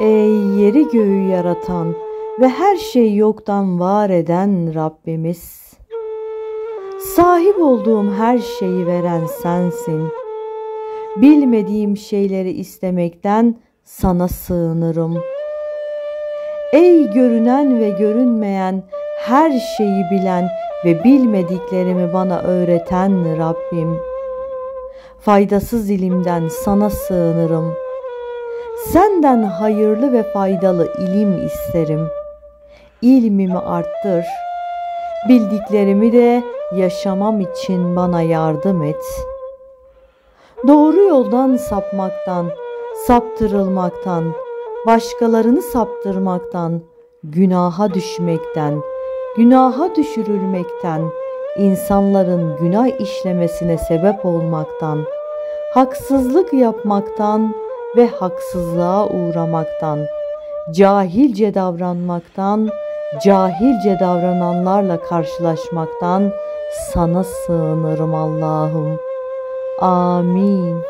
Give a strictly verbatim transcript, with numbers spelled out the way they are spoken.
Ey yeri göğü yaratan ve her şeyi yoktan var eden Rabbimiz, sahip olduğum her şeyi veren sensin. Bilmediğim şeyleri istemekten sana sığınırım. Ey görünen ve görünmeyen, her şeyi bilen ve bilmediklerimi bana öğreten Rabbim, faydasız ilimden sana sığınırım. Senden hayırlı ve faydalı ilim isterim. İlmimi arttır. Bildiklerimi de yaşamam için bana yardım et. Doğru yoldan sapmaktan, saptırılmaktan, başkalarını saptırmaktan, günaha düşmekten, günaha düşürülmekten, insanların günah işlemesine sebep olmaktan, haksızlık yapmaktan ve haksızlığa uğramaktan, cahilce davranmaktan, cahilce davrananlarla karşılaşmaktan sana sığınırım Allah'ım. Amin.